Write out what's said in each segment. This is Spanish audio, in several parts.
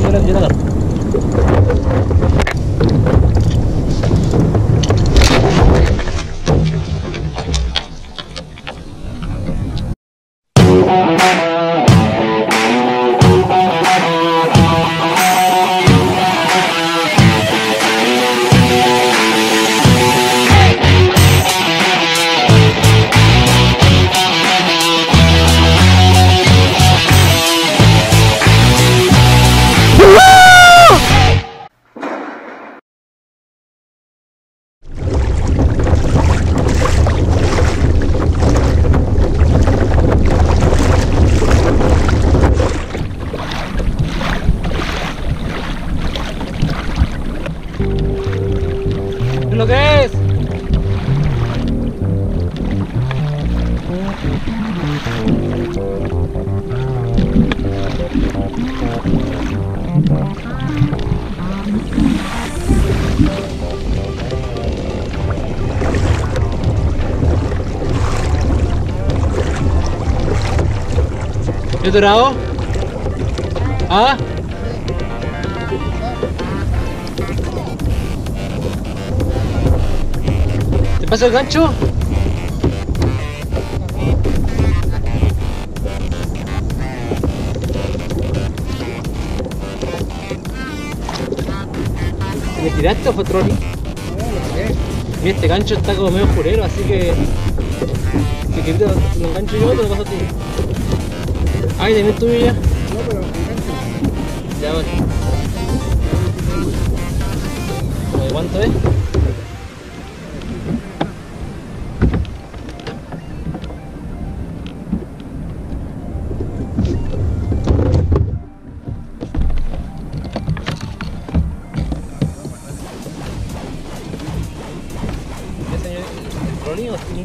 揺れながら。Lo que es ¿es dorado? ¿Ah? ¿Te pasa el gancho? ¿Me tiraste o fue trolling? Mira, este gancho está como medio jurero, así que... Si querés lo engancho yo, te lo paso a ti. Ay, ¿también tuyo ya? No, pero el gancho. Ya, bueno. ¿Cómo de cuánto es? Rolling o sí.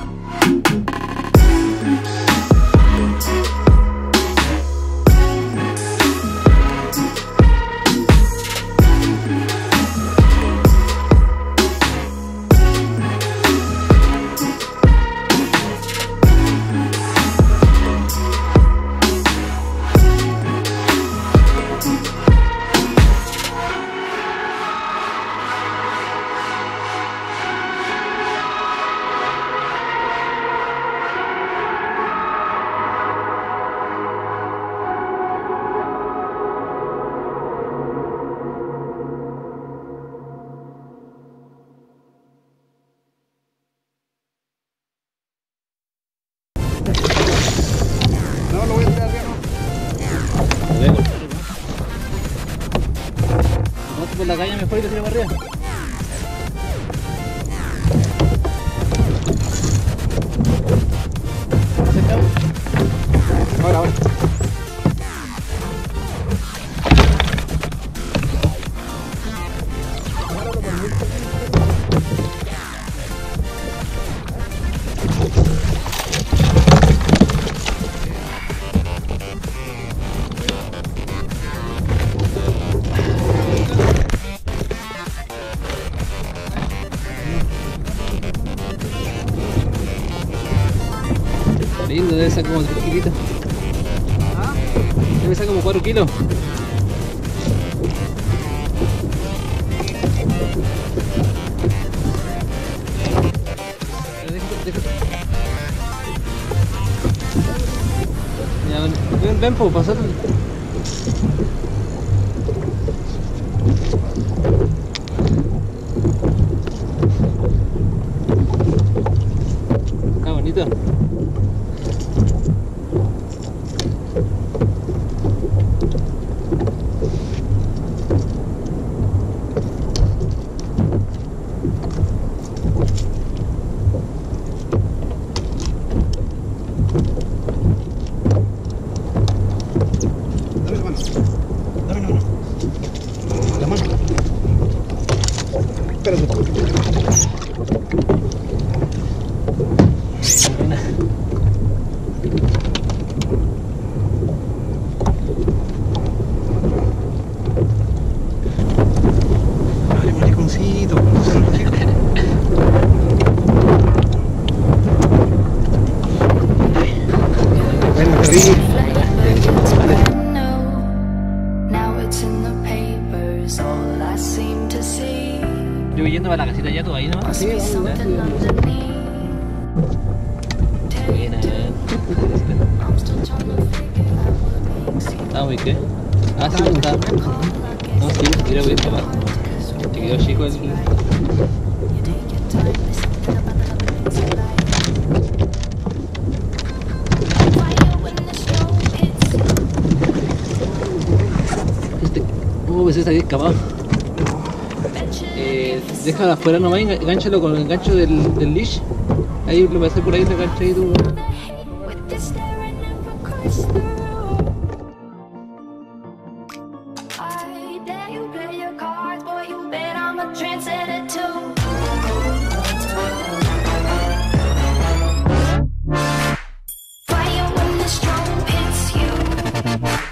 La caña mejor y que tire para arriba. Ahora. lindo, debe ser como 3 kilitos. ¿Ah? Debe ser como 4 kilos. Ven, ven, po, pasate. Está bonito. Yo voy yendo a la casita ya, tú ahí, ¿no? Así es. Buena. Ah, uy, ¿qué? Ah, sí, me gustaba. No, sí, mira, voy a tomar. Te quedó chico el... Pues está bien escapado. Déjala afuera nomás y engánchalo con el gancho del leash. Ahí lo voy a hacer por ahí, te engancha ahí tú.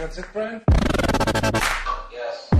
What's it, Brian? Yes.